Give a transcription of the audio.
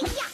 Yeah.